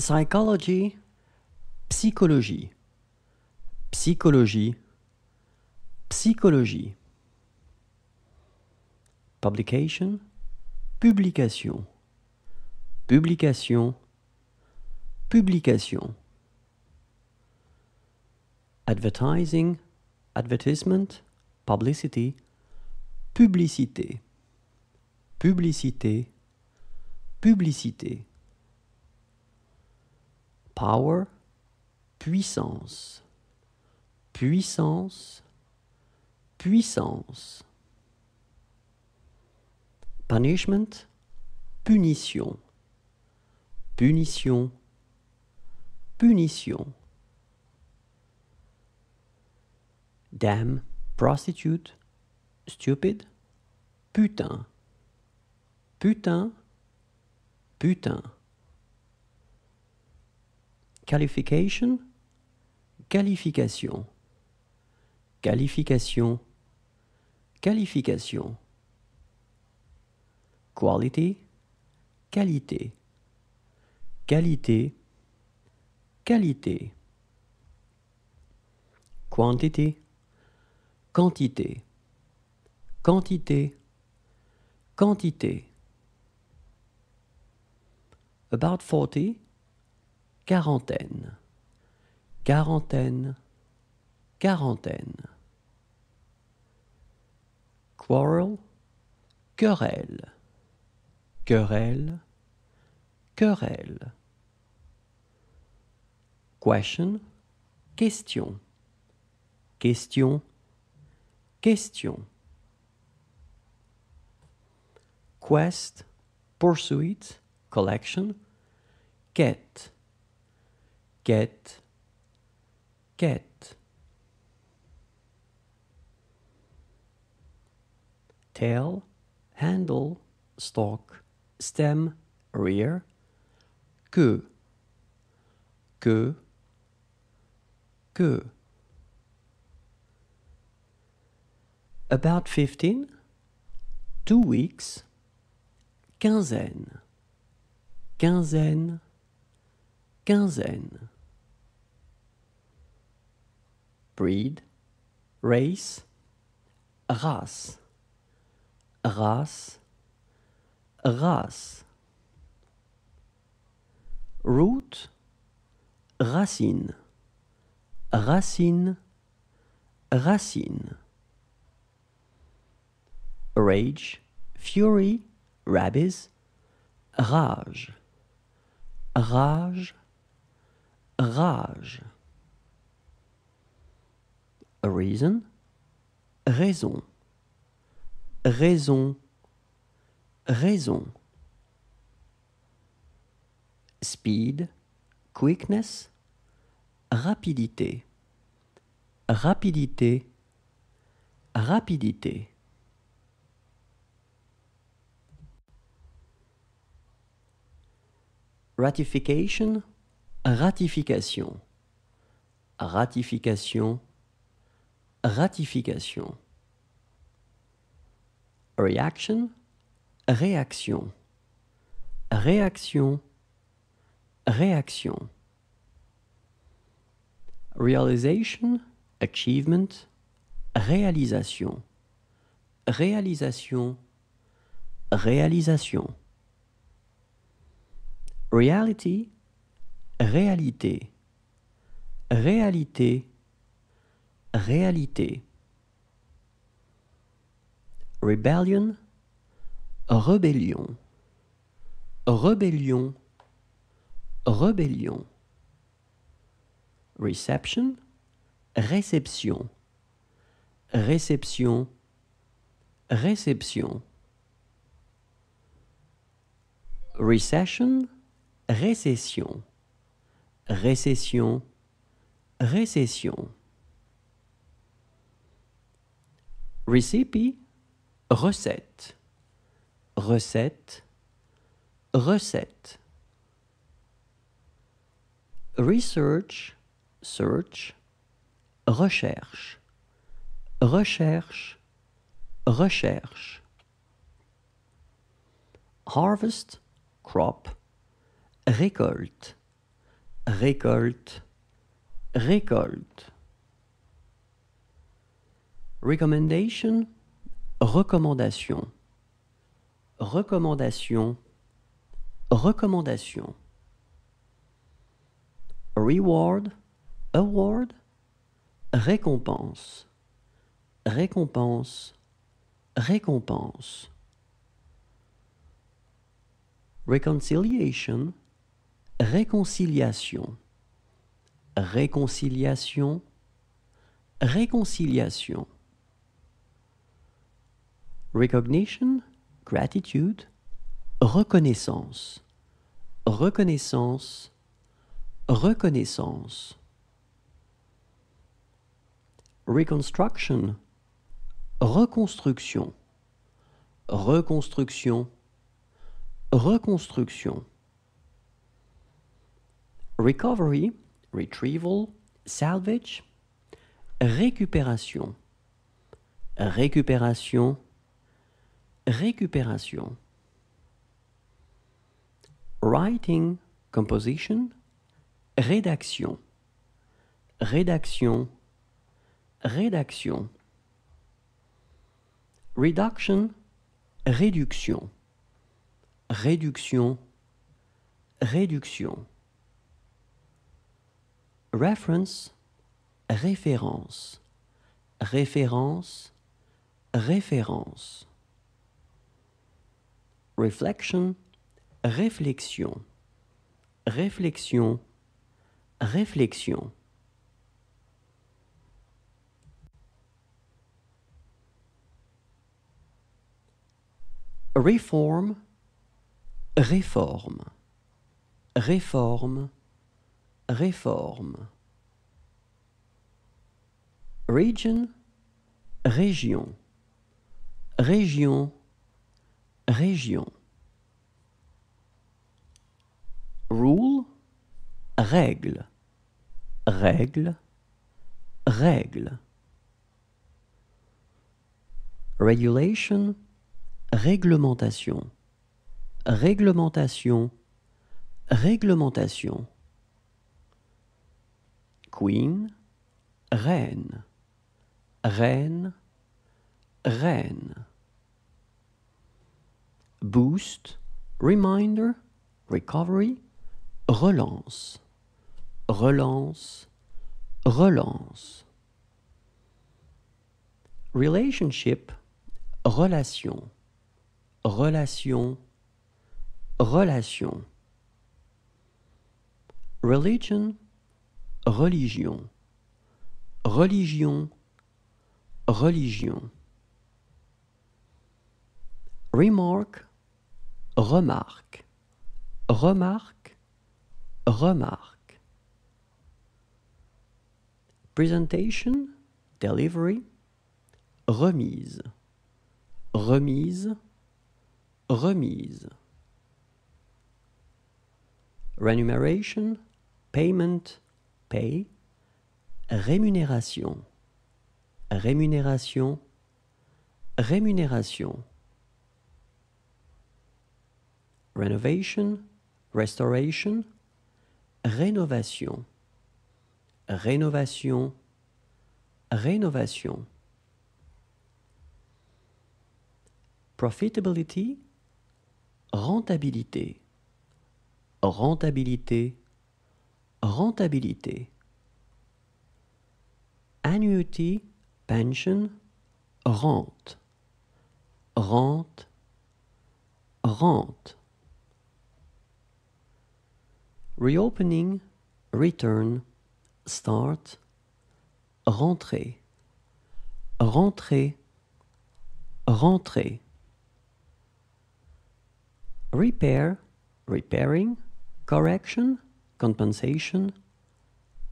psychology, psychologie, psychologie, psychologie. Publication, publication, publication, publication. Advertising, advertisement, publicity, publicité, publicité, publicité. Power, puissance, puissance, puissance. Punishment, punition, punition, punition. Damn, prostitute, stupid, putain, putain, putain. Qualification, qualification, qualification, qualification. Quality, qualité, qualité, qualité. Quantity, quantité, quantité, quantité. About 40, quarantaine, quarantaine, quarantaine. Quarrel, querelle, querelle, querelle. Question, question, question, question. Quest, pursuit, collection, quête, quête, quête. Tail, handle, stalk, stem, rear, queue, queue, queue. About 15, 2 weeks, quinzaine, quinzaine, quinzaine. Breed, race, race, race, race. Root, racine, racine, racine. Rage, fury, rabbies, rage, rage, rage. Reason, raison, raison, raison. Speed, quickness, rapidité, rapidité, rapidité. Ratification, ratification, ratification, ratification. Reaction, réaction, réaction, réaction. Realization, achievement, réalisation, réalisation, réalisation. Reality, réalité, réalité, réalité. Rebellion, rébellion, rébellion, rébellion. Reception, réception, réception, réception. Recession, récession, récession, récession. Recipe, recette, recette, recette. Research, search, recherche, recherche, recherche. Harvest, crop, récolte, récolte, récolte. Recommendation, recommandation, recommandation, recommandation. Reward, award, récompense, récompense, récompense. Reconciliation, réconciliation, réconciliation, réconciliation. Recognition, gratitude, reconnaissance, reconnaissance, reconnaissance. Reconstruction, reconstruction, reconstruction, reconstruction. Recovery, retrieval, salvage, récupération, récupération, récupération. Writing, composition, rédaction, rédaction, rédaction. Reduction, réduction, réduction, réduction. Reference, référence, référence, référence. Reflection, réflexion, réflexion, réflexion. Reform, réforme, réforme, réforme. Region, région, région, région. Rule, règle, règle, règle. Regulation, réglementation, réglementation, réglementation. Queen, reine, reine, reine. Boost, reminder, recovery, relance, relance, relance. Relationship, relation, relation, relation. Religion, religion, religion, religion. Remark, remarque, remarque, remarque. Presentation, delivery, remise, remise, remise. Remuneration, payment, pay, rémunération, rémunération, rémunération. Renovation, restoration, rénovation, rénovation, rénovation. Profitability, rentabilité, rentabilité, rentabilité. Annuity, pension, rente, rente, rente. Reopening, return, start, rentrer, rentrer, rentrer. Repair, repairing, correction, compensation,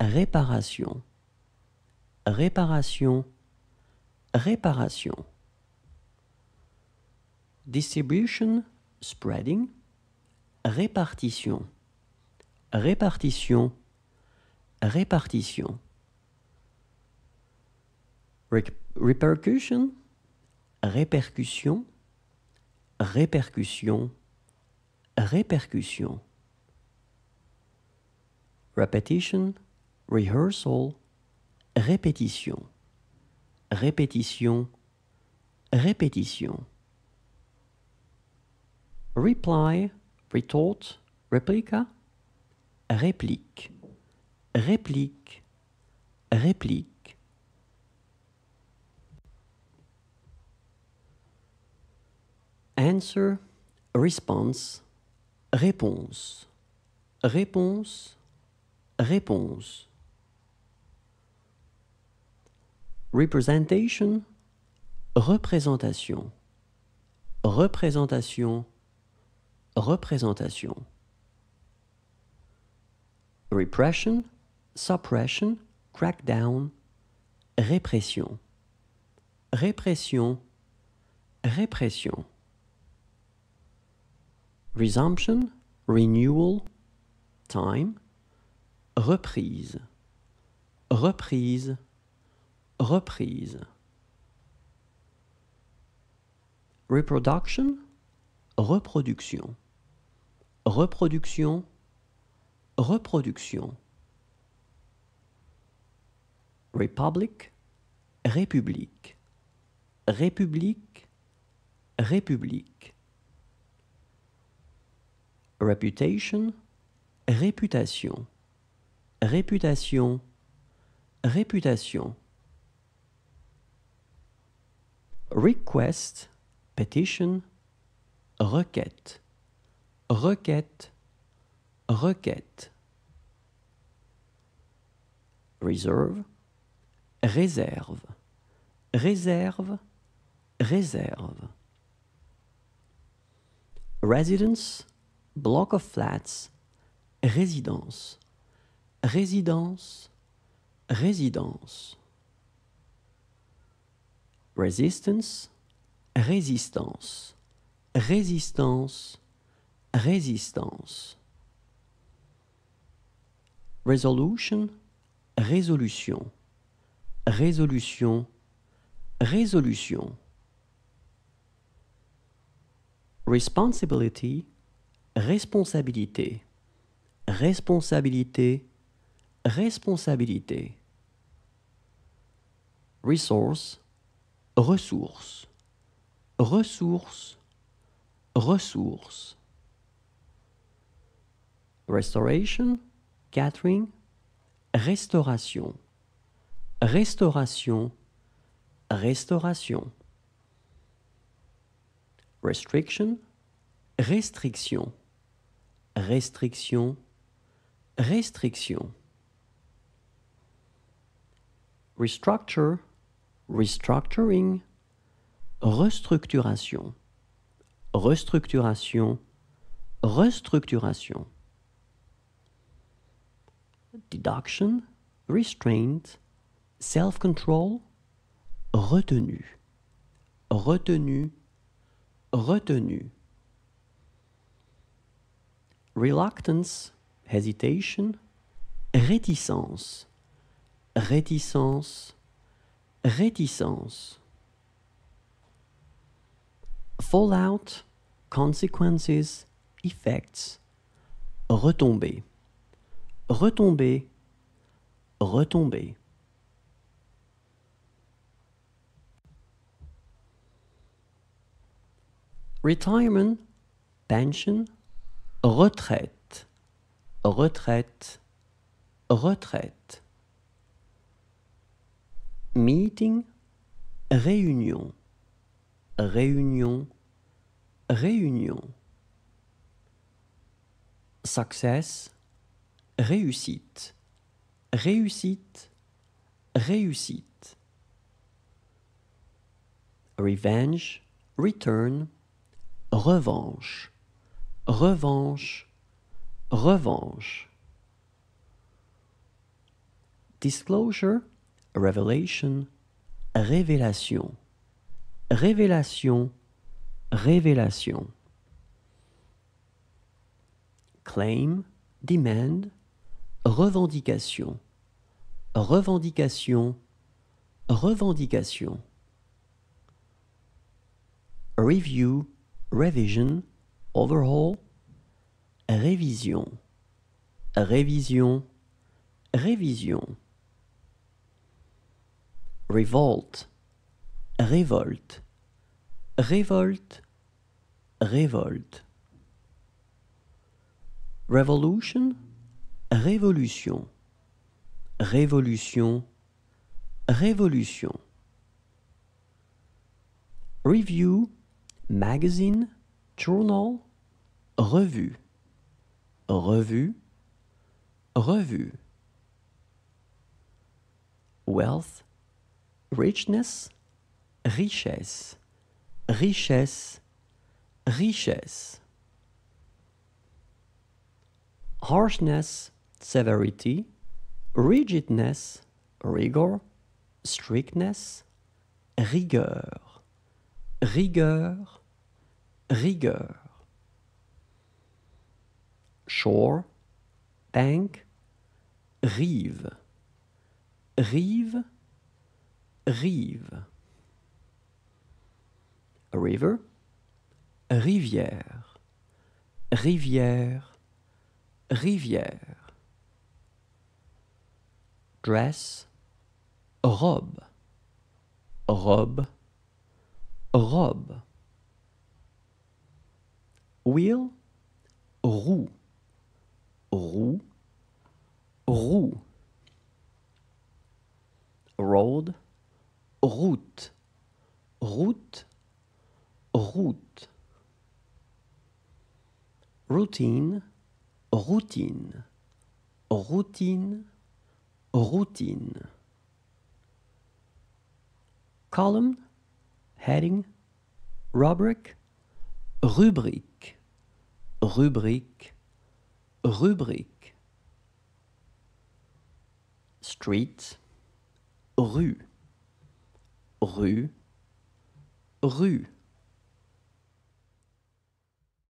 réparation, réparation, réparation. Distribution, spreading, répartition, répartition, répartition. Repercussion, répercussion, répercussion, répercussion. Repetition, rehearsal, répétition. Répétition, répétition. Reply, retort, réplica, réplique, réplique, réplique. Answer, response, réponse, réponse, réponse. Representation, représentation, représentation, représentation. Repression, suppression, crackdown, répression, répression, répression. Resumption, renewal, time, reprise, reprise, reprise. Reproduction, reproduction, reproduction, reproduction. Republic, république, république, république. Reputation, réputation, réputation, réputation. Request, petition, requête, requête, requête. Reserve, réserve, réserve, réserve. Residence, block of flats, résidence, résidence, résidence. Resistance, résistance, résistance, résistance. Resolution, résolution, résolution, résolution. Responsibility, responsabilité, responsabilité, responsabilité. Resource, ressource, ressource, ressource. Restoration, catering, restauration, restauration, restauration. Restriction, restriction, restriction, restriction. Restructure, restructuring, restructuration, restructuration, restructuration. Deduction, restraint, self-control, retenue, retenue, retenue. Reluctance, hesitation, réticence, réticence, réticence. Fallout, consequences, effects, retombées, retombées, retombées. Retirement, pension, retraite, retraite, retraite. Meeting, réunion, réunion, réunion. Success, réussite, réussite, réussite. Revenge, return, revanche, revanche, revanche. Disclosure, revelation, révélation, révélation, révélation. Claim, demand, revendication, revendication, revendication. Review, revision, overhaul, révision, révision, révision. Revolt, révolte, révolte, révolte. Revolution, révolution, révolution, révolution. Review, magazine, journal, revue, revue, revue. Wealth, richness, richesse, richesse, richesse. Harshness, severity, rigidness, rigor, strictness, rigueur, rigueur, rigueur. Shore, bank, rive, rive, rive. River, rivière, rivière, rivière. Dress, robe, robe, robe. Wheel, roue, roue, roue. Road, route, route, route. Routine, routine, routine, routine. Column, heading, rubric, rubrique, rubrique, rubrique. Street, rue, rue, rue.